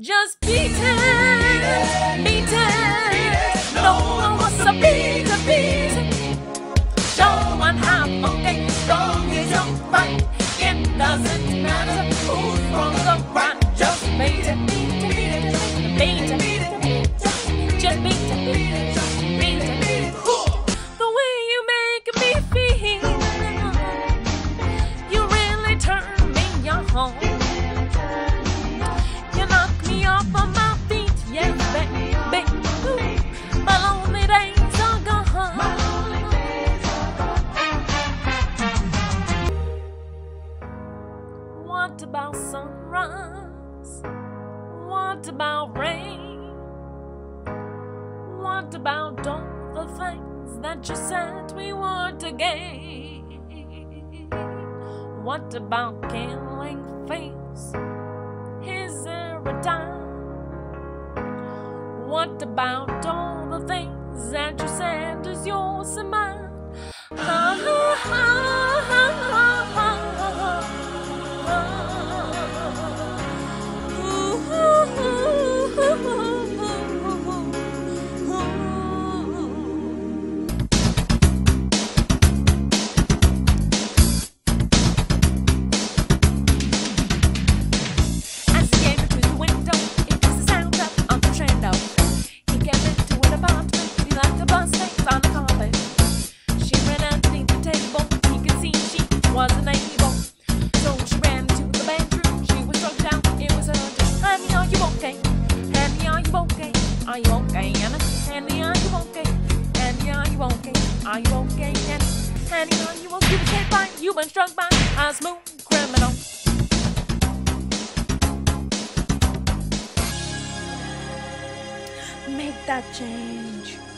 Just beat it. No one wants to beat it. Show one how fucking strong is your fight. It doesn't matter who's wrong or right. Just beat it. Just beat it. What about sunrise? What about rain? What about all the things that you said we would again? What about killing things? Is there a time? What about all the things that you said is yours and mine? Are you okay, Annie? Are you okay? Annie, are you okay? Are you okay, Annie? Annie, are you okay? You were saved by, you were struck by a smooth criminal. Make that change.